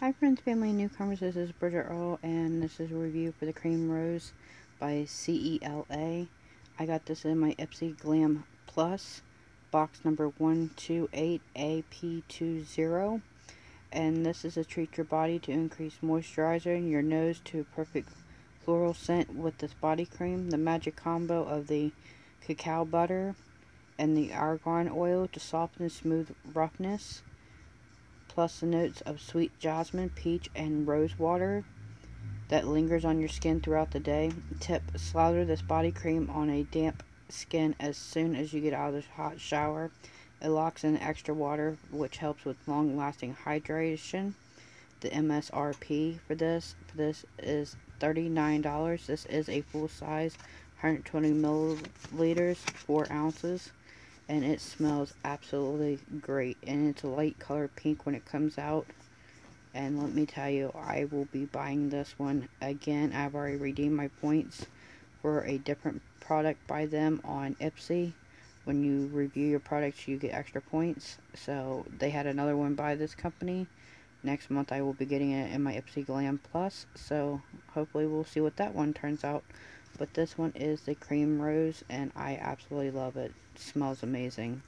Hi friends, family, and newcomers, this is Bridget Earl, and this is a review for the Crème Rose by CELA. I got this in my Epsy Glam Plus, box number 128AP20, and this is a treat your body to increase moisturizer and your nose to a perfect floral scent with this body cream. The magic combo of the cacao butter and the argan oil to soften and smooth roughness, plus the notes of sweet jasmine, peach, and rose water that lingers on your skin throughout the day. Tip: slather this body cream on a damp skin as soon as you get out of the hot shower. It locks in extra water, which helps with long-lasting hydration. The MSRP for this is $39. This is a full size, 120 milliliters, 4 ounces. And it smells absolutely great, and it's a light color pink when it comes out. And let me tell you, I will be buying this one again. I've already redeemed my points for a different product by them on Ipsy. When you review your products, you get extra points. So they had another one by this company. Next month I will be getting it in my Ipsy Glam Plus, so hopefully we'll see what that one turns out. But this one is the Crème Rose, and I absolutely love it. It smells amazing.